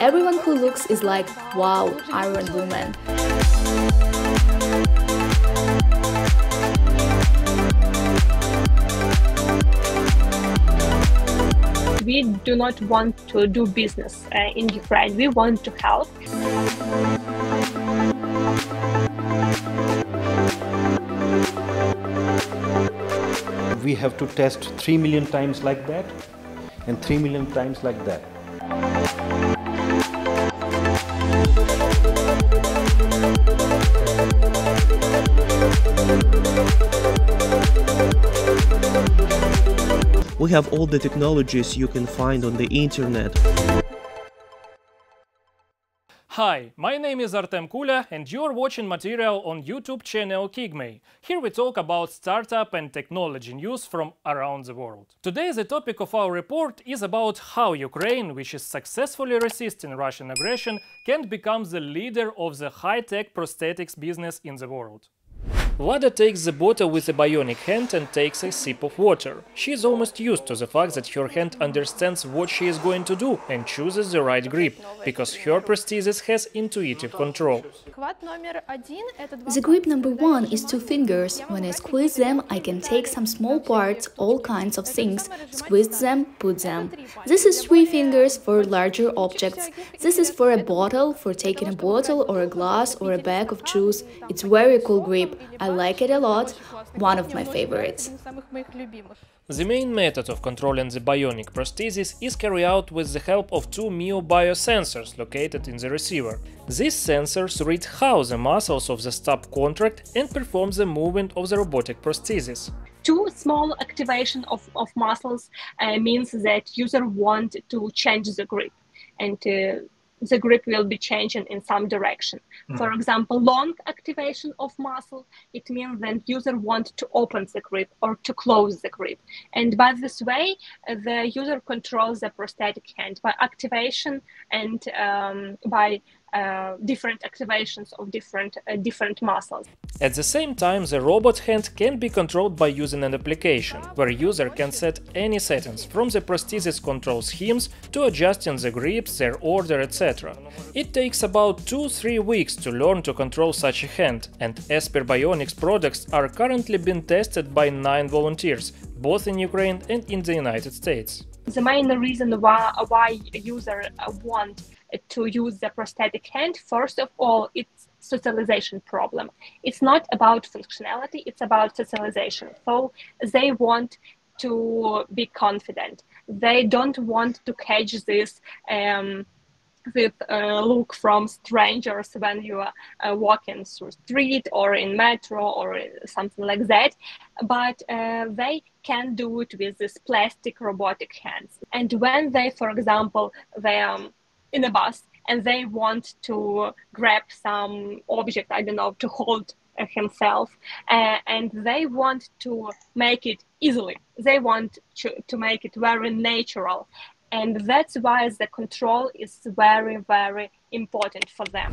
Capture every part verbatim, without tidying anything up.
Everyone who looks is like, wow, Iron Woman. We do not want to do business uh, in Ukraine. We want to help. We have to test three million times like that and three million times like that. We have all the technologies you can find on the internet. Hi, my name is Artem Kula and you're watching material on YouTube channel Kigme. Here we talk about startup and technology news from around the world. Today the topic of our report is about how Ukraine, which is successfully resisting Russian aggression, can become the leader of the high-tech prosthetics business in the world. Lada takes the bottle with a bionic hand and takes a sip of water. She is almost used to the fact that her hand understands what she is going to do and chooses the right grip, because her prosthesis has intuitive control. The grip number one is two fingers. When I squeeze them, I can take some small parts, all kinds of things, squeeze them, put them. This is three fingers for larger objects. This is for a bottle, for taking a bottle or a glass or a bag of juice. It's very cool grip. I I like it a lot, one of my favorites. The main method of controlling the bionic prosthesis is carried out with the help of two Mio biosensors located in the receiver. These sensors read how the muscles of the stub contract and perform the movement of the robotic prosthesis. Too small activation of, of muscles uh, means that user wants to change the grip, and uh, the grip will be changing in some direction. Mm. For example, long activation of muscle, it means that user wants to open the grip or to close the grip. And by this way, the user controls the prosthetic hand by activation and um, by Uh, different activations of different uh, different muscles. At the same time, the robot hand can be controlled by using an application, where user can set any settings, from the prosthesis control schemes to adjusting the grips, their order, et cetera. It takes about two to three weeks to learn to control such a hand, and Esper Bionics products are currently being tested by nine volunteers, both in Ukraine and in the United States. The main reason why, why a user want to use the prosthetic hand, first of all, it's socialization problem. It's not about functionality, it's about socialization. So they want to be confident. They don't want to catch this um, with uh, look from strangers when you are uh, walking through street or in metro or something like that, but uh, they can do it with this plastic robotic hands. And when they, for example, they um, in a bus and they want to grab some object, I don't know, to hold uh, himself, uh, and they want to make it easily. They want to, to make it very natural. And that's why the control is very, very important for them.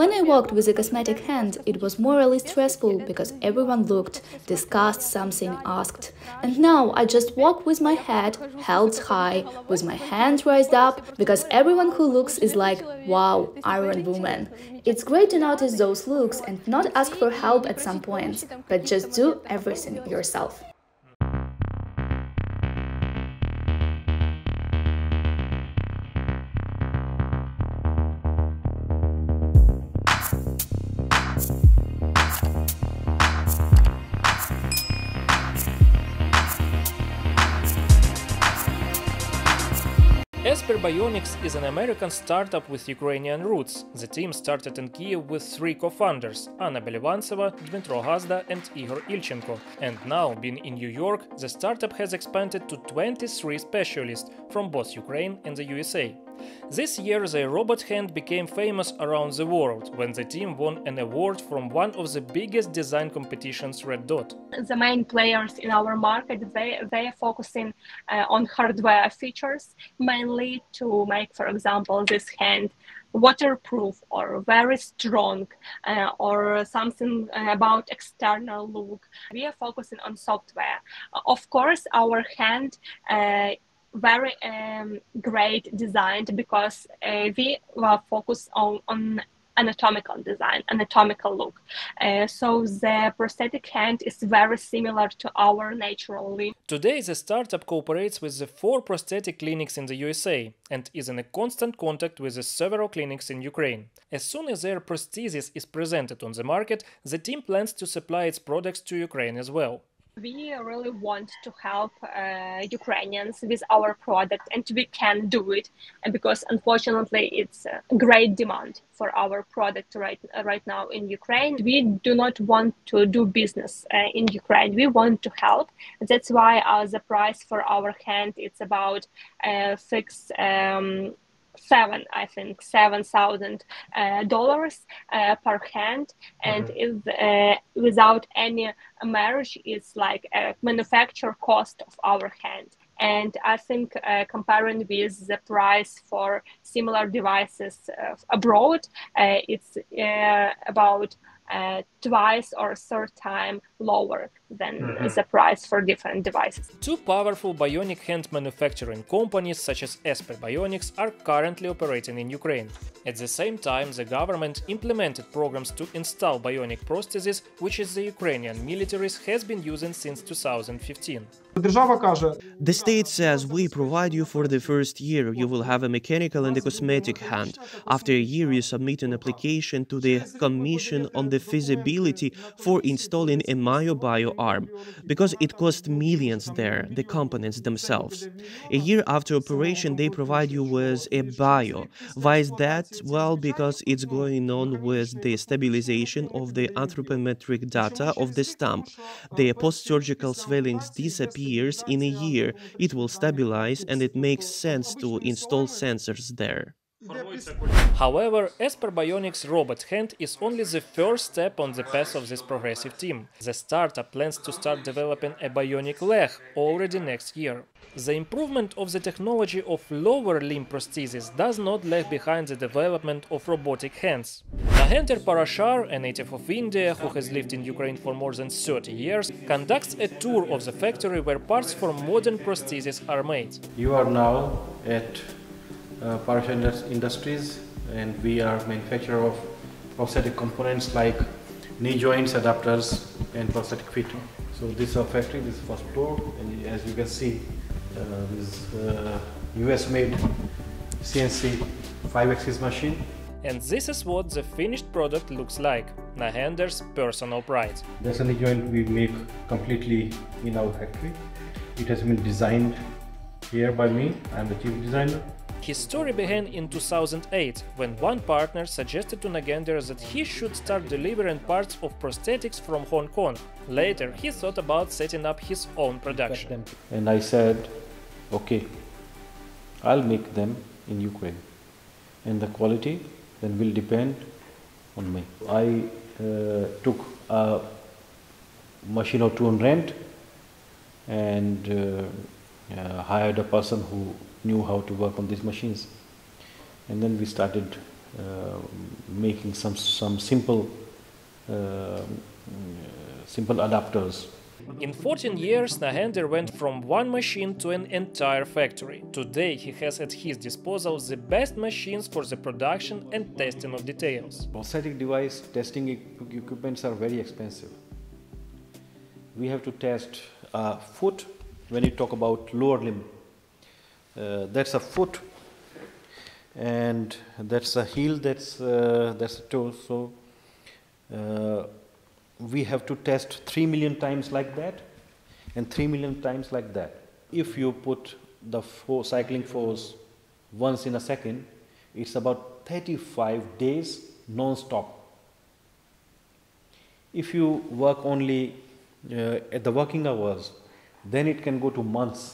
When I walked with a cosmetic hand, it was morally stressful because everyone looked, discussed something, asked. And now I just walk with my head held high, with my hands raised up, because everyone who looks is like, wow, Iron Woman. It's great to notice those looks and not ask for help at some points, but just do everything yourself. Esper Bionics is an American startup with Ukrainian roots. The team started in Kyiv with three co-founders – Anna Belivanseva, Dmitro Gazda and Igor Ilchenko. And now, being in New York, the startup has expanded to twenty-three specialists from both Ukraine and the U S A. This year the robot hand became famous around the world, when the team won an award from one of the biggest design competitions, Red Dot. The main players in our market, they, they are focusing uh, on hardware features, mainly to make, for example, this hand waterproof or very strong uh, or something about external look. We are focusing on software. Of course, our hand uh, very um, great design, because uh, we were focused on, on anatomical design, anatomical look. Uh, so the prosthetic hand is very similar to our natural limb. Today the startup cooperates with the four prosthetic clinics in the U S A and is in a constant contact with the several clinics in Ukraine. As soon as their prosthesis is presented on the market, the team plans to supply its products to Ukraine as well. We really want to help uh, Ukrainians with our product, and we can do it, because unfortunately it's a great demand for our product right, right now in Ukraine. We do not want to do business uh, in Ukraine, we want to help. That's why uh, the price for our hand it's about uh, fixed um, seven, I think, seven thousand uh, dollars uh, per hand, and mm-hmm. is uh, without any marriage, it's like a manufacture cost of our hand. And I think uh, comparing with the price for similar devices uh, abroad, uh, it's uh, about uh, twice or third time lower than mm-hmm. the price for different devices. Two powerful bionic hand manufacturing companies such as Esper Bionics are currently operating in Ukraine. At the same time, the government implemented programs to install bionic prostheses, which is the Ukrainian military's has been using since two thousand fifteen. The state says, we provide you for the first year, you will have a mechanical and a cosmetic hand. After a year, you submit an application to the Commission on the Feasibility for installing a myobio arm, because it cost millions there, the components themselves. A year after operation, they provide you with a bio. Why is that? Well, because it's going on with the stabilization of the anthropometric data of the stump. The post-surgical swellings disappears in a year. It will stabilize, and it makes sense to install sensors there. However, Esper Bionics' robot hand is only the first step on the path of this progressive team. The startup plans to start developing a bionic leg already next year. The improvement of the technology of lower limb prosthesis does not lag behind the development of robotic hands. Nagender Parashar, a native of India who has lived in Ukraine for more than thirty years, conducts a tour of the factory where parts for modern prosthesis are made. You are now at Uh, Parashar Industries, and we are manufacturer of prosthetic components like knee joints, adapters, and prosthetic feet. So this is our factory, this is first floor, and as you can see, uh, this uh, U S made C N C five axis machine. And this is what the finished product looks like, Nagender's personal pride. This knee joint we make completely in our factory. It has been designed here by me. I'm the chief designer. His story began in two thousand eight, when one partner suggested to Nagender that he should start delivering parts of prosthetics from Hong Kong. Later, he thought about setting up his own production. And I said, okay, I'll make them in Ukraine. And the quality then will depend on me. I uh, took a machine or two on rent and uh, uh, hired a person who knew how to work on these machines, and then we started uh, making some some simple uh, simple adapters. In fourteen years, Nagender went from one machine to an entire factory. Today he has at his disposal the best machines for the production and testing of details. Prosthetic device testing equipments are very expensive. We have to test a foot. When you talk about lower limb, Uh, that's a foot, and that's a heel, that's uh, that's a toe. So uh, we have to test three million times like that, and three million times like that. If you put the for cycling force once in a second, it's about thirty-five days non-stop. If you work only uh, at the working hours, then it can go to months.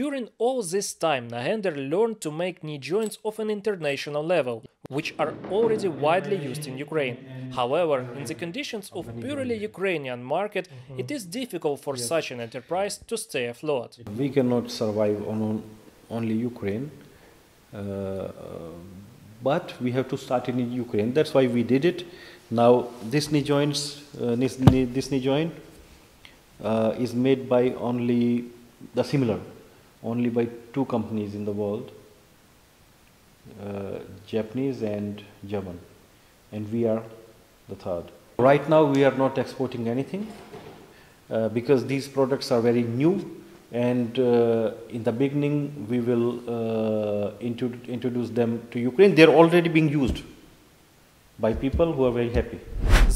During all this time, Nagender learned to make knee joints of an international level, which are already widely used in Ukraine. However, in the conditions of purely Ukrainian market, it is difficult for such an enterprise to stay afloat. We cannot survive on only Ukraine, uh, but we have to start in Ukraine. That's why we did it. Now, this knee joints, uh, this, knee, this knee joint uh, is made by only the similar. only by two companies in the world, uh, Japanese and German, and we are the third. Right now we are not exporting anything uh, because these products are very new, and uh, in the beginning we will uh, introdu introduce them to Ukraine. They are already being used by people who are very happy.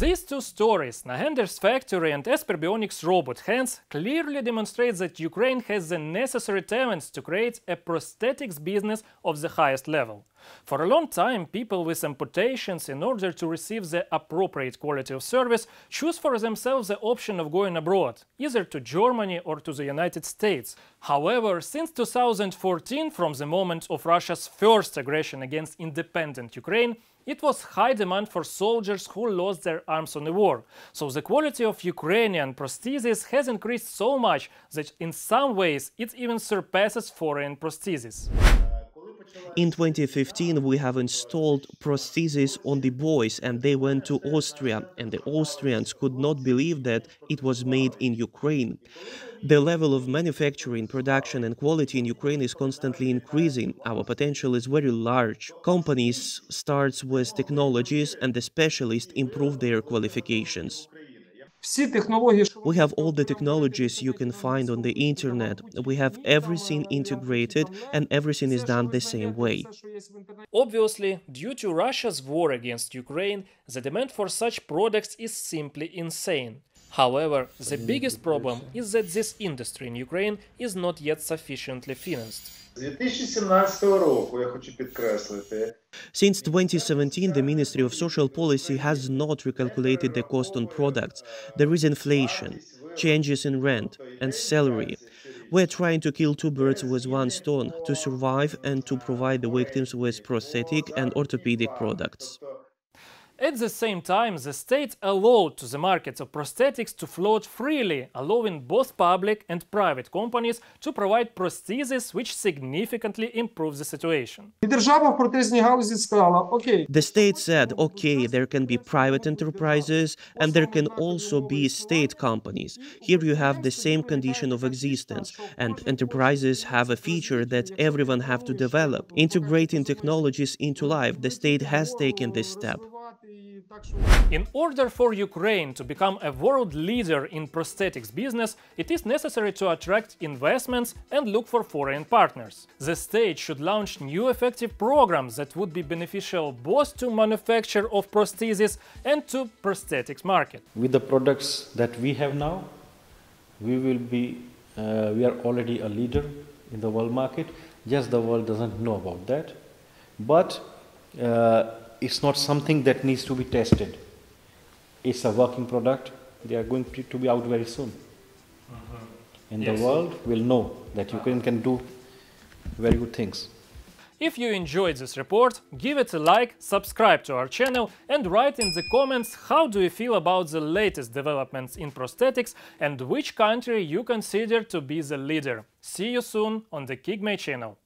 These two stories, Nagender's factory and Esper Bionics' robot hands, clearly demonstrate that Ukraine has the necessary talents to create a prosthetics business of the highest level. For a long time, people with amputations, in order to receive the appropriate quality of service, choose for themselves the option of going abroad, either to Germany or to the United States. However, since two thousand fourteen, from the moment of Russia's first aggression against independent Ukraine, it was high demand for soldiers who lost their arms on the war, so the quality of Ukrainian prostheses has increased so much that in some ways it even surpasses foreign prostheses. In twenty fifteen we have installed prostheses on the boys and they went to Austria, and the Austrians could not believe that it was made in Ukraine. The level of manufacturing, production and quality in Ukraine is constantly increasing. Our potential is very large. Companies start with technologies and the specialists improve their qualifications. We have all the technologies you can find on the internet. We have everything integrated and everything is done the same way. Obviously, due to Russia's war against Ukraine, the demand for such products is simply insane. However, the biggest problem is that this industry in Ukraine is not yet sufficiently financed. Since twenty seventeen, the Ministry of Social Policy has not recalculated the cost on products. There is inflation, changes in rent and salary. We're trying to kill two birds with one stone, to survive and to provide the victims with prosthetic and orthopedic products. At the same time, the state allowed to the market of prosthetics to float freely, allowing both public and private companies to provide prostheses which significantly improve the situation. The state said, okay, there can be private enterprises and there can also be state companies. Here you have the same condition of existence, and enterprises have a feature that everyone have to develop. Integrating technologies into life, the state has taken this step. In order for Ukraine to become a world leader in prosthetics business, it is necessary to attract investments and look for foreign partners. The state should launch new effective programs that would be beneficial both to manufacture of prostheses and to prosthetics market. With the products that we have now, we will be, uh, we are already a leader in the world market. Yes, the world doesn't know about that, but uh, it's not something that needs to be tested. It's a working product. They are going to be out very soon. Mm-hmm. And yes, the world will know that Ukraine can do very good things. If you enjoyed this report, give it a like, subscribe to our channel and write in the comments how do you feel about the latest developments in prosthetics and which country you consider to be the leader. See you soon on the Kigme channel.